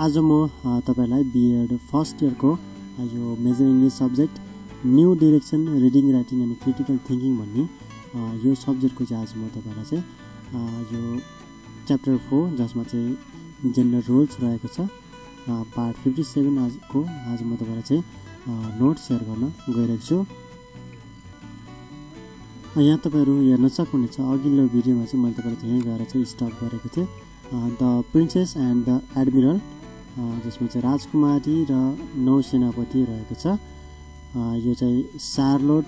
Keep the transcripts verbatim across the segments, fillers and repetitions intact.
आज म तपाईलाई बीएड फर्स्ट इयर को यो major English subject new direction reading writing and critical thinking भन्ने यो सब्जेक्ट को आज म तपाईलाई यो चैप्टर फोर जिसमें जेंडर रोल्स रहेको छ पार्ट फिफ्टी सेवेन आज को आज म तपाईलाई नोट शेयर गर्न गइरहेको छु। यहाँ तपाईहरु हेर्न सक्नुहुन्छ अघिल्लो भिडियोमा चाहिँ मैले तपाईलाई यही गरेर स्टप गरेको थिएँ the princess and the admiral जिसमें राजकुमारी र नौसेनापति रहेको छ। यो चाहिँ शार्लोट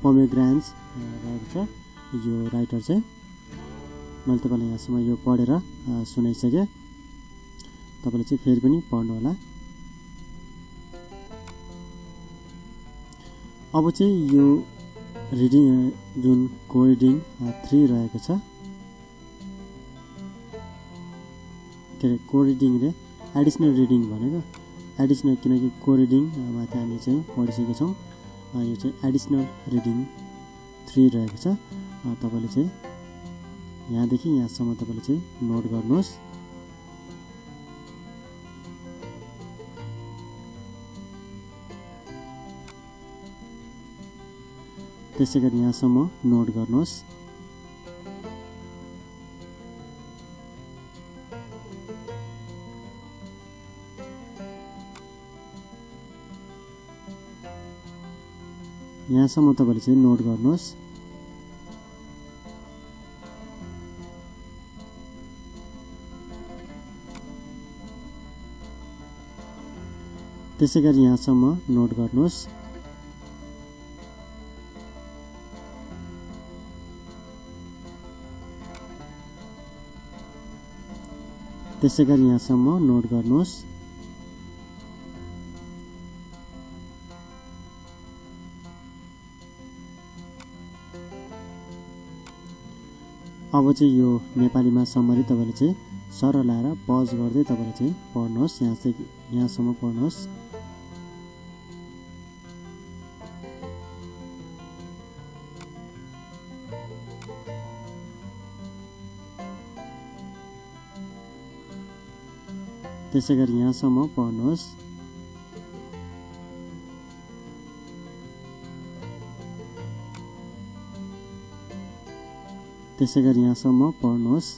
पोमेग्रानेट रहेको छ। यो राइटर चाहिँ मैले तपाईलाई यहाँसम्म यो पढेर सुनाइसकेँ, तपाईले चाहिँ फेरि पनि पढ्नु होला। अब चाहिँ यो रिडिङ जुन को रिडिङ थ्री रहेको छ के अरे को रिडिङ रे एडिसनल रिडिङ भनेको एडिसनल किनकि को रिडिङमा त हामी चाहिँ पढिसकेका छौँ। यो चाहिँ एडिसनल रिडिङ थ्री रहेको छ। तपाईले चाहिँ यहाँदेखि यहाँसम्म तपाईले चाहिँ नोट गर्नुहोस्। त्यसै गरी यहाँसम्म नोट गर्नुहोस्। यहाँसम्म तपाईले चाहिँ नोट गर्नुहोस्। त्यसै गरी यहाँसम्म नोट गर्नुहोस्। त्यसै गरी यहाँसम्म नोट गर्नुहोस्। अब चाहिँ यो नेपालीमा समरी तपाईले चाहिँ सरल आएर पज गर्दै तपाईले चाहिँ पढ्नुहोस्। यहाँ चाहिँ यहाँसम्म पढ्नुहोस्। त्यसै गरी यहाँसम्म पढ्नुहोस्। त्यसै गरी यहाँसम्म पढ्नुहोस्।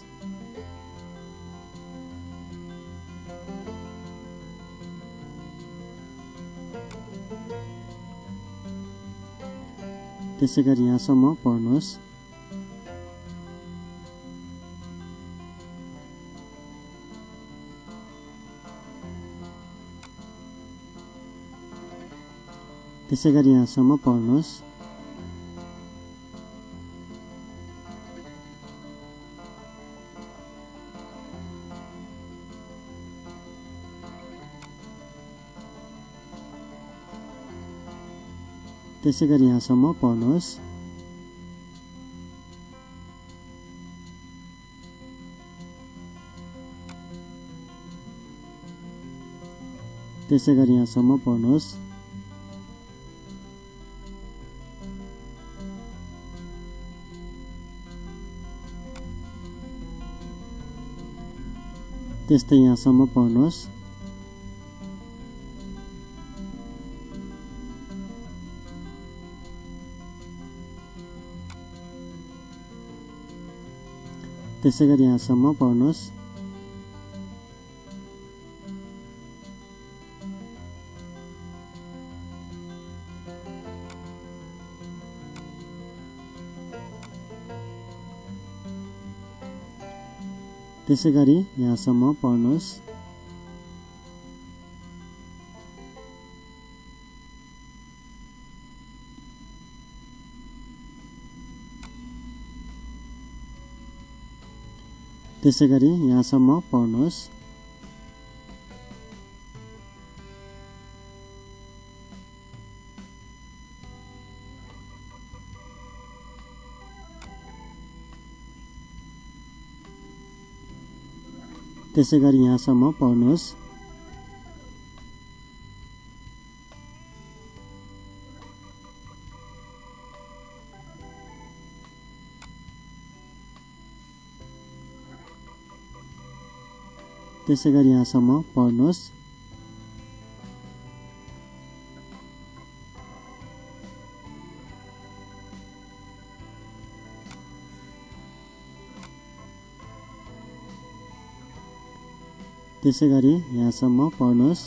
त्यसै गरी यहाँसम्म पढ्नुहोस्। त्यसै गरी यहाँसम्म पढ्नुहोस्। त्यसै गरी यहाँसम्म पढ्नुहोस्। त्यसै गरी यहाँसम्म पढ्नुहोस्। त्यस्तै यहाँसम्म पढ्नुहोस्। त्यसै गरी यहाँसम्म पढ्नुहोस्। त्यसै गरी यहाँसम्म पढ्नुहोस्। त्यसै गरी यहाँसम्म पढ्नुहोस्। त्यसै गरी यहाँसम्म पढ्नुहोस्। त्यसै गरी यहाँसम्म पढ्नुहोस्। त्यसै गरी यहाँसम्म पढ्नुहोस्।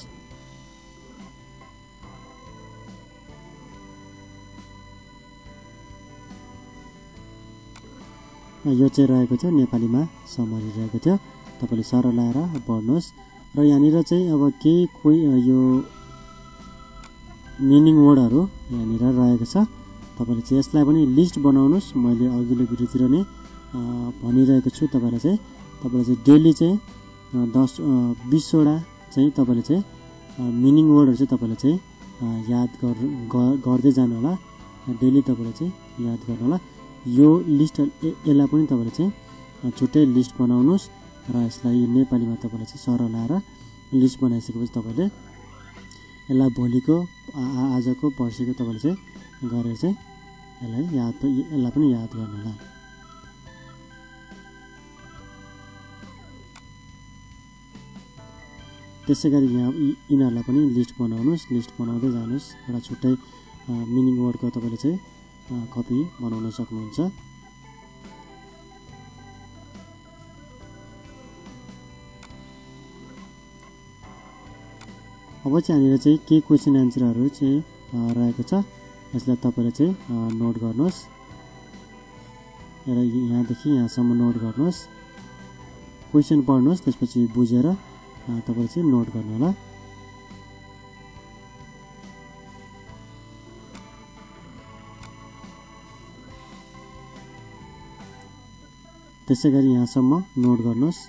यो चाहिँ रहेको थियो नेपालीमा समरी रहेको थियो, तपाईले सरल लाएर पढ्नुहोस्। र यहाँनिर चाहिँ अब केही कोही यो मिनिङ वर्डहरु यहाँनिर रहेको छ, तपाईले चाहिँ यसलाई पनि लिस्ट बनाउनुस्। मैले अघिल्लो भिडियोतिर नै भनिरहेको छु तपाईलाई चाहिँ तपाईले चाहिँ डेली चाहिँ दस बीस वटा चाहिँ तपाईले चाहिँ मिनिङ वर्डहरु चाहिँ तपाईले चाहिँ याद गर्दै जानु होला, डेली तपाईले चाहिँ याद गर्नु होला। यो लिस्ट यसलाई पनि तपाईले चाहिँ छुट्टै लिस्ट बनाउनुस् र यसलाई यो नेपालीमा तपाईले चाहिँ सरल लाएर लिस्ट बनाइसकेपछि तपाईले यसलाई भोलिको आजको पर्सिको तपाईले चाहिँ गरेर चाहिँ यसलाई याद यसलाई पनि याद गर्नु होला। त्यसै गरी यहाँ यिनीहरूलाई पनि लिस्ट बनाउनुस्, लिस्ट बनाउँदै जानुस्। एउटा छुट्टै मिनिङ वर्डको तपाईले चाहिँ कपी बनाउन सक्नुहुन्छ। अब चाहिँ यहाँनिर चाहिँ के क्वेसन एन्सरहरू चाहिँ रहेको छ, यसलाई तपाईले चाहिँ नोट गर्नुहोस् र यहाँदेखि यहाँसम्म नोट गर्नुहोस्। क्वेसन पढ्नुहोस्, त्यसपछि बुझेर तपाईले चाहिँ नोट गर्नु होला। त्यसै गरी यहाँसम्म नोट गर्नुहोस्।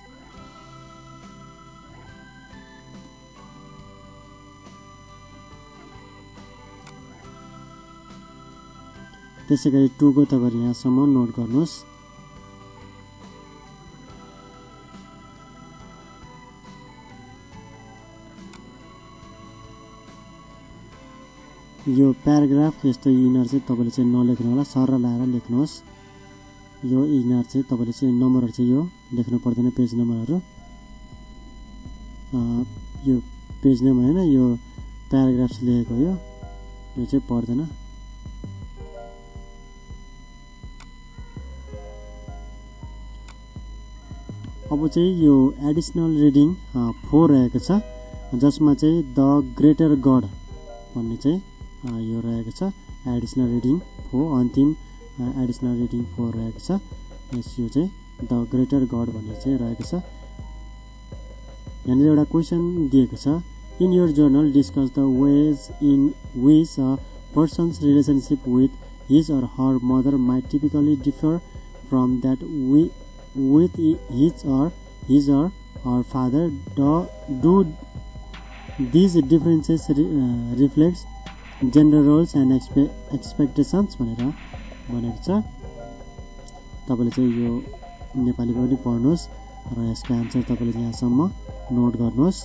त्यसै गरी टूको तपाईँ यहाँसम्म नोट गर्नुहोस्। यो प्याराग्राफ यस्तो यिनीहरू चाहिँ तपाईँले चाहिँ नलेख्नु होला, सरल लाएर लेख्नुहोस्। यो यिनीहरू चाहिँ तपाईँले चाहिँ नम्बरहरू चाहिँ यो लेख्नु पर्दैन, पेज नम्बरहरू यो पेज नम्बर हैन, यो प्याराग्राफ्स लेखेको यो यो चाहिँ पर्दैन। अब चाहिँ यो एडिशनल रिडिङ फोर रहेको छ, जसमा चाहिँ द ग्रेटर गड भन्ने चाहिँ यो रहेको छ। एडिशनल रिडिङ फोर अन्तिम एडिशनल रिडिङ फोर रहेको छ, यस यो चाहिँ द ग्रेटर गड भन्ने चाहिँ रहेको छ। यहाँनिर एउटा क्वेसन दिएको छ, in your journal discuss the ways in which a person's relationship with his or her mother might typically differ from that we with his or his or her father. Do, do these differences re, uh, reflects gender roles and expe, expectations भनेर भनेको छ। तपाईले चाहिँ यो नेपालीमा पनि पढ्नुहोस् र यसको आन्सर तपाईले यहाँसम्म नोट गर्नुहोस्।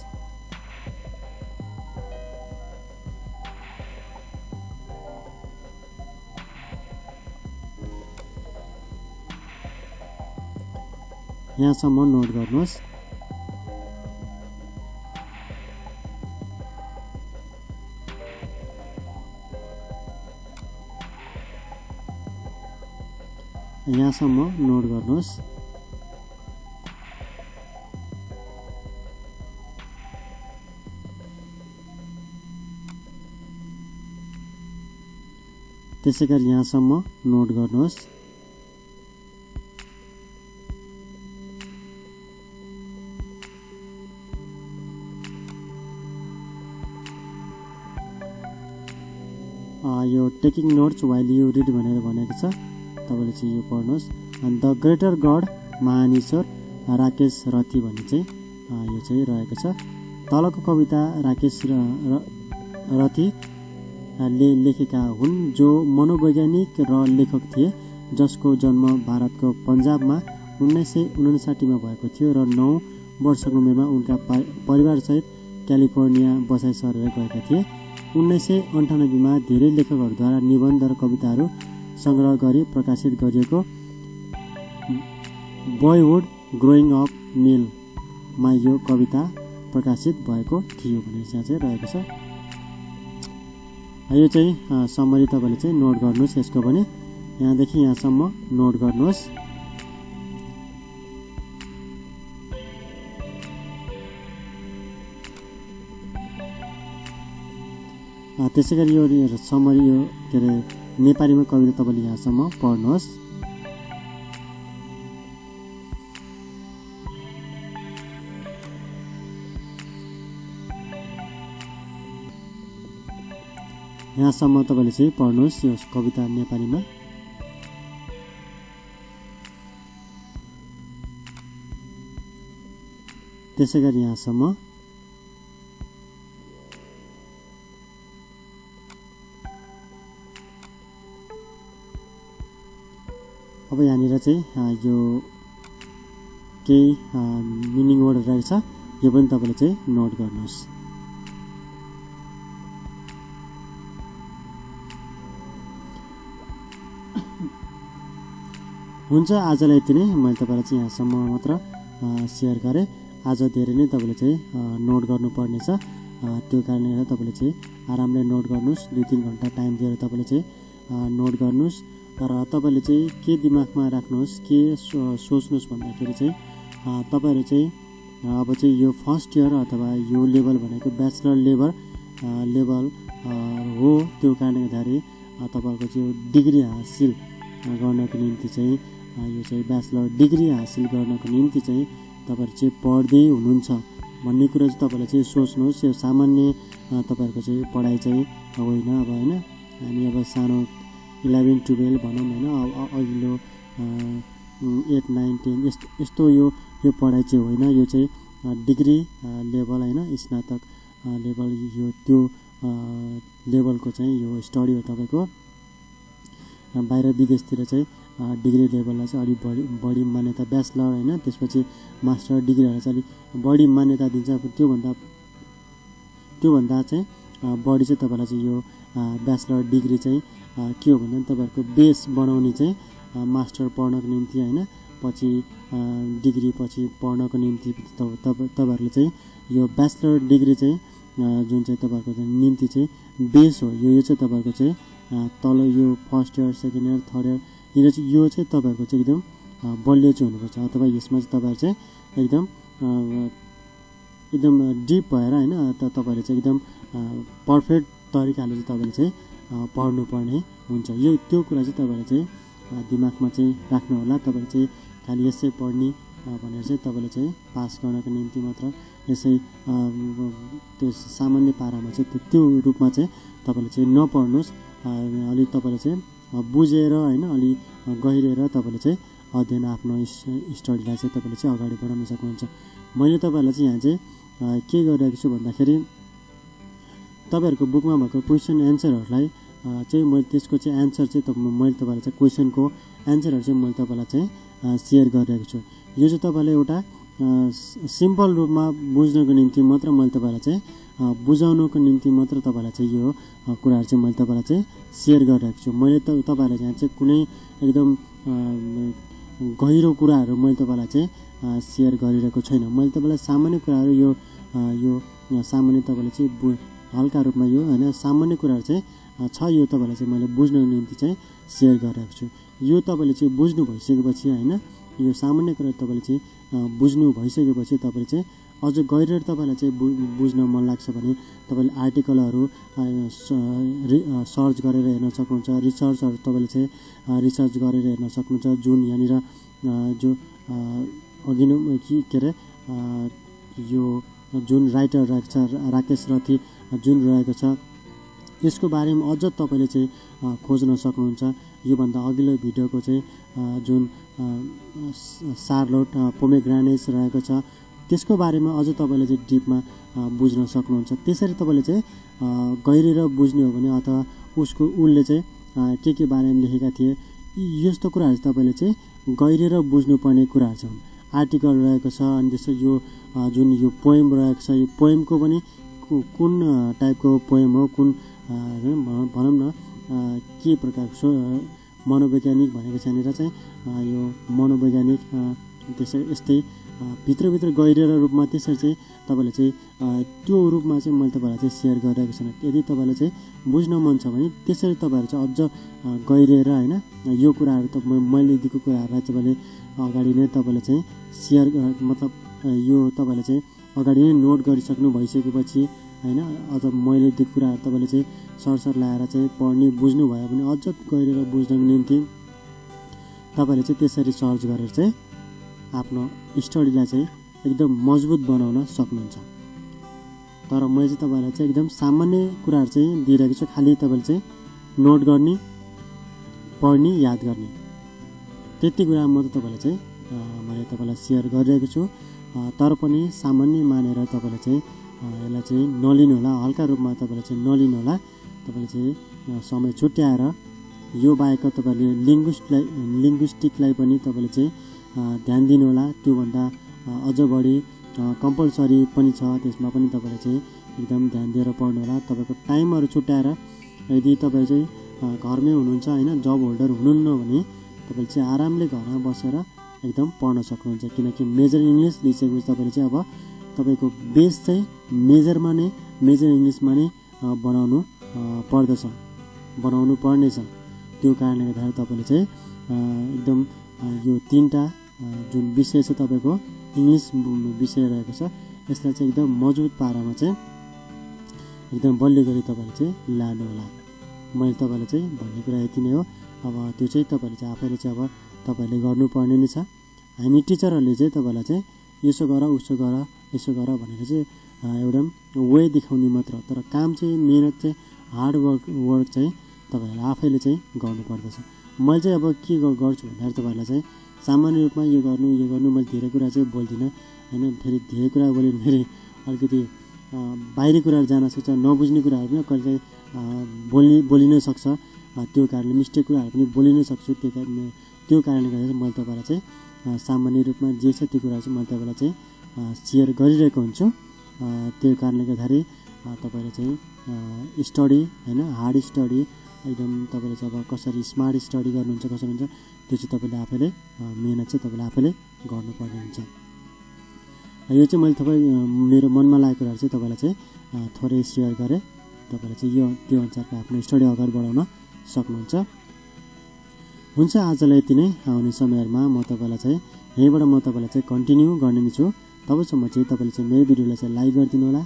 यहाँसम्म नोट गर्नुहोस्। यहाँसम्म नोट गर्नुहोस्। त्यसै गरी यहाँसम्म नोट गर्नुहोस्। यो taking notes while you read भनेर भनेको छ, तपाईँले चाहिँ यो पढ्नुहोस्। द ग्रेटर गड महान ईश्वर राकेश रथी भन्ने चाहिँ यो चाहिँ रहेको छ। तलको कविता राकेश रथीले लेखेका हुन्, जो मनोवैज्ञानिक र लेखक थिए, जसको जन्म भारतको पन्जाबमा उन्नाइस सय उनासाठीमा भएको थियो र नौ वर्षको उमेरमा उनका परिवारसहित क्यालिफोर्निया बसाइ सरेर गएका थिए। उन्नाइस सय अन्ठानब्बेमा धेरै लेखकहरूद्वारा निबन्ध र कविताहरू सङ्ग्रह गरी प्रकाशित गरिएको बॉयहुड ग्रोइङ अप मेल मा यो कविता प्रकाशित भएको थियो भन्ने यहाँ चाहिँ रहेको छ। यो चाहिँ समरी तपाईले चाहिँ नोट गर्नुस् यसको पनि, यहाँदेखि यहाँसम्म नोट गर्नुस्। त्यसैगरी यो समरी यो के अरे नेपालीमा कविता तपाईले यहाँसम्म पढ्नुहोस्। यहाँसम्म तपाईले चाहिँ पढ्नुहोस् यो कविता नेपालीमा। त्यसैगरी यहाँसम्म अब यहाँनिर चाहिँ यो केही मिनिङ वर्ड रहेछ, यो पनि तपाईले चाहिँ नोट गर्नुहोस्। हुन्छ, आजलाई यति नै, मैले तपाईलाई चाहिँ यहाँसम्म मात्र सेयर गरेँ। आज धेरै नै तपाईले चाहिँ नोट गर्नुपर्नेछ, त्यो कारणले गर्दा तपाईले चाहिँ आरामले नोट गर्नुहोस्। दुई तिन घन्टा टाइम दिएर तपाईले चाहिँ नोट गर्नुहोस्। तर तपाईले चाहिँ के दिमागमा राख्नुहोस्, के सोच्नुहोस् भन्दाखेरि चाहिँ तपाईहरु चाहिँ अब चाहिँ यो फर्स्ट इयर अथवा यो लेभल भनेको ब्याचलर लेभल लेभल हो, त्यो कारणले गर्दाखेरि तपाईहरुको चाहिँ डिग्री हासिल गर्नको निम्ति चाहिँ यो चाहिँ ब्याचलर डिग्री हासिल गर्नको निम्ति चाहिँ तपाईहरु चाहिँ पढ्दै हुनुहुन्छ भन्ने कुरा चाहिँ तपाईले चाहिँ सोच्नुहोस्। यो सामान्य तपाईहरुको चाहिँ पढाइ चाहिँ होइन। अब हैन हामी अब सानो इलेभेन ट्वेल्भ भनौँ हैन, अघिल्लो एट नाइन टेन यस्तो यस्तो यो यो पढाइ चाहिँ होइन। यो चाहिँ डिग्री लेभल हैन, स्नातक लेभल यो त्यो लेभलको चाहिँ यो स्टडी हो। तपाईको बाहिर विदेशतिर चाहिँ डिग्री लेभललाई चाहिँ अलिक बढी बढी मान्यता, ब्याचलर हैन त्यसपछि मास्टर डिग्रीहरूलाई चाहिँ अलिक बढी मान्यता दिन्छ। अब त्योभन्दा त्योभन्दा चाहिँ बढी चाहिँ तपाईलाई चाहिँ यो ब्याचलर डिग्री चाहिँ के हो भन्दा तपाईहरुको बेस बनाउने चाहिँ मास्टर पढ्नको निम्ति हैन, पछि डिग्री पछि पढ्नको निम्ति तपाईहरुले चाहिँ यो ब्याचलर डिग्री चाहिँ जुन चाहिँ तपाईहरुको निम्ति चाहिँ बेस हो। यो चाहिँ तपाईहरुको चाहिँ तल यो first year second year third year यो चाहिँ यो चाहिँ तपाईहरुको चाहिँ एकदम बलियो चाहिँ हुनुपर्छ, अथवा यसमा चाहिँ तपाईहरु चाहिँ एकदम एकदम डिप भएर हैन तपाईहरुले चाहिँ एकदम पर्फेक्ट तरिकाले चाहिँ तपाईले चाहिँ पढ्नुपर्ने हुन्छ। यो त्यो कुरा चाहिँ तपाईले चाहिँ दिमागमा चाहिँ राख्नुहोला। तपाईले चाहिँ खालि यसै पढ्ने भनेर चाहिँ तपाईले चाहिँ पास गर्नको निम्ति मात्र यसै त्यो सामान्य पारामा चाहिँ त्यो रूपमा चाहिँ तपाईले चाहिँ नपढ्नुहोस्। अलि तपाईले चाहिँ बुझेर हैन अलि गहिरेर तपाईले चाहिँ अध्ययन आफ्नो स्टडीलाई चाहिँ तपाईले चाहिँ अगाडि बढाउन सक्नुहुन्छ। मैले तपाईहरुलाई चाहिँ यहाँ चाहिँ के गरिरहेको छु भन्दाखेरि तपाईहरुको बुकमा भएको क्वेसन एन्सरहरुलाई चाहिँ मैले त्यसको चाहिँ एन्सर चाहिँ मैले तपाईहरुलाई चाहिँ क्वेसनको एन्सरहरु चाहिँ मैले तपाईहरुलाई चाहिँ सेयर गरिरहेको छु। यो चाहिँ तपाईले एउटा सिम्पल रूपमा बुझ्नको निम्ति मात्र मैले तपाईहरुलाई चाहिँ बुझाउनको निम्ति मात्र तपाईलाई चाहिँ यो कुराहरु चाहिँ मैले तपाईलाई चाहिँ सेयर गरिरहेको छु। मैले त तपाईलाई यहाँ चाहिँ कुनै एकदम गहिरो कुराहरु मैले तपाईलाई चाहिँ सेयर गरिरहेको छैन। मैले तपाईलाई सामान्य कुराहरु यो यो सामान्य तपाईले चाहिँ हल्का रूपमा यो हैन सामान्य कुराहरु चाहिँ छ, यो तपाईलाई चाहिँ मैले बुझ्नको निम्ति चाहिँ सेयर गरिरहेको छु। यो तपाईले चाहिँ बुझ्नु भइसकेपछि हैन यो सामान्य कुरा तपाईले चाहिँ बुझ्नु भइसकेपछि तपाईले चाहिँ अझ गहिरो तपाईलाई चाहिँ बुझ्न मन लाग्छ भने तपाईले आर्टिकलहरू सर्च गरेर हेर्न सक्नुहुन्छ, रिसर्चहरू तपाईले चाहिँ रिसर्च गरेर हेर्न सक्नुहुन्छ। जुन यहाँनिर जो अघि नै के अरे यो जुन राइटर रहेको छ राकेश रथी जुन रहेको छ, यसको बारेमा अझ तपाईले चाहिँ खोज्न सक्नुहुन्छ। योभन्दा अघिल्लो भिडियोको चाहिँ जुन शार्लोट पोमेग्रानेट रहेको छ त्यसको बारेमा अझ तपाईले चाहिँ डिपमा बुझ्न सक्नुहुन्छ। त्यसरी तपाईले चाहिँ गहिरेर बुझ्ने हो भने अथवा उसको उनले चाहिँ के के बारेमा लेखेका थिए यस्तो कुराहरु तपाईले चाहिँ गहिरेर बुझ्नुपर्ने कुराहरु छन्। आर्टिकल रहेको छ, अनि त्यसै यो जुन यो पोएम रहेको छ, यो पोएमको पनि कुन टाइपको पोएम हो, कुन भनौँ न के प्रकारको मनोवैज्ञानिक भनेको छानेर चाहिँ यो मनोवैज्ञानिक त्यसै यस्तै भित्रभित्र गहिरेर रूपमा त्यसरी चाहिँ तपाईले चाहिँ त्यो रूपमा चाहिँ मैले तपाईलाई चाहिँ शेयर गरिरहेको छु। यदि तपाईलाई चाहिँ बुझ्न मन छ भने त्यसरी तपाईहरु चाहिँ अझ गहिरेर हैन यो कुराहरु त मैले दिएको कुराहरुलाई तपाईले अगाडि नै तपाईले चाहिँ शेयर मतलब यो तपाईले चाहिँ अगाडि नै नोट गरिसक्नु भइसकेपछि हैन अझ मैले दिएको कुराहरु तपाईले चाहिँ सरसर लाएर चाहिँ पढ्ने बुझ्नु भयो भने अझ गहिरेर बुझ्नको निम्ति तपाईले चाहिँ त्यसरी सर्च गरेर चाहिँ आफ्नो स्टडीलाई चाहिँ एकदम मजबुत बनाउन सक्नुहुन्छ। तर मैले चाहिँ तपाईलाई चाहिँ एकदम सामान्य कुराहरु चाहिँ दिइरहेको छु, खाली तपाईले चाहिँ नोट गर्ने, पढ्ने, याद गर्ने, त्यति कुरा म त तपाईलाई चाहिँ मैले तपाईलाई शेयर गरिरहेको छु। तर पनि सामान्य मानेर तपाईले चाहिँ यसलाई चाहिँ नलिनु होला, हल्का रूपमा तपाईले चाहिँ नलिनु होला। तपाईले चाहिँ समय छुट्याएर यो बाहेक तपाईले लिङ्ग्विस्टलाई लिङ्ग्विस्टिकलाई पनि तपाईले चाहिँ ध्यान दिनु होला। त्यो भन्दा अझ बढी कम्पलसरी पनि छ, त्यसमा पनि तपाईले चाहिँ एकदम ध्यान दिएर पढ्नु होला। तपाईको टाइमहरु छुट्याएर यदि तपाईले चाहिँ घरमै हुनुहुन्छ हैन जब होल्डर हुनुहुन्न भने तपाईले चाहिँ आरामले घरमा बसेर एकदम पढ्न सक्नुहुन्छ, किनकि मेजर इंग्लिश लिइसकेपछि तपाईले चाहिँ अब तपाईको बेस चाहिँ मेजरमा नै मेजर इंग्लिशमा नै बनाउनु पर्दछ, बनाउनु पर्नेछ। त्यो कारणले गर्दा तपाईले चाहिँ एकदम यो तीनटा जुन विषय छ तपाईको इंग्लिश विषय रहेको छ यसलाई चाहिँ एकदम मजबुत पारामा चाहिँ एकदम बलियो गरी तपाईले चाहिँ लानु होला। मैले तपाईलाई चाहिँ भन्ने कुरा यति नै हो। अब त्यो चाहिँ तपाईले चाहिँ आफैले चाहिँ अब तपाईले गर्नुपर्ने नै छ। हामी टिचरहरूले चाहिँ तपाईलाई चाहिँ यसो गर उसो गर यसो गर भनेर चाहिँ एउटा वे देखाउने मात्र हो, तर काम चाहिँ मेहनत चाहिँ हार्ड वर्क वर्क चाहिँ तपाईहरु आफैले चाहिँ गर्नुपर्दछ। मैले चाहिँ अब के गर्छु भन्दा तपाईहरुलाई चाहिँ सामान्य रूपमा यो गर्नु यो गर्नु मैले धेरै कुरा चाहिँ बोल्दिनँ हैन, फेरि धेरै कुरा बोले फेरि अलिकति बाहिरी कुराहरु जान सक्छ, नबुझ्ने कुराहरु पनि कहिलेकाहीँ बोल्ने बोलिन सक्छ, त्यो कारणले मिस्टेक कुराहरु पनि बोलिन सक्छु। त्यो कारणले त्यो कारणले गर्दा मैले तपाईहरुलाई चाहिँ सामान्य रूपमा जे छ त्यो कुरा चाहिँ मैले तपाईहरुलाई चाहिँ शेयर गरिरहेको हुन्छु। त्यो कारणले गर्दाखेरि तपाईहरुले चाहिँ स्टडी हैन हार्ड स्टडी एकदम तपाईले चाहिँ अब कसरी स्मार्ट स्टडी गर्नुहुन्छ कसरी हुन्छ त्यो चाहिँ तपाईले आफैले मेहनत चाहिँ तपाईले आफैले गर्नुपर्ने हुन्छ। यो चाहिँ मैले तपाई मेरो मनमा लागेको कुराहरु चाहिँ तपाईलाई चाहिँ थोरै शेयर गरे। तपाईले चाहिँ यो त्यो अनुसारको आफ्नो स्टडी अगाडि बढाउन सक्नुहुन्छ। हुन्छ, आजलाई यति नै। आउने समयहरुमा म तपाईलाई चाहिँ यहीबाट म तपाईलाई चाहिँ कन्टिन्यू गर्ने छु। तबसम्म चाहिँ तपाईले चाहिँ मेरो भिडियोलाई चाहिँ लाइक गरिदिनु होला,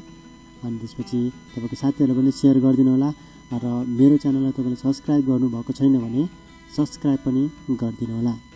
अनि त्यसपछि तपाईको साथीहरुलाई पनि सेयर गरिदिनु होला, र मेरो च्यानललाई तपाईले सब्स्क्राइब गर्नुभएको छैन भने सब्स्क्राइब पनि गरिदिनु होला।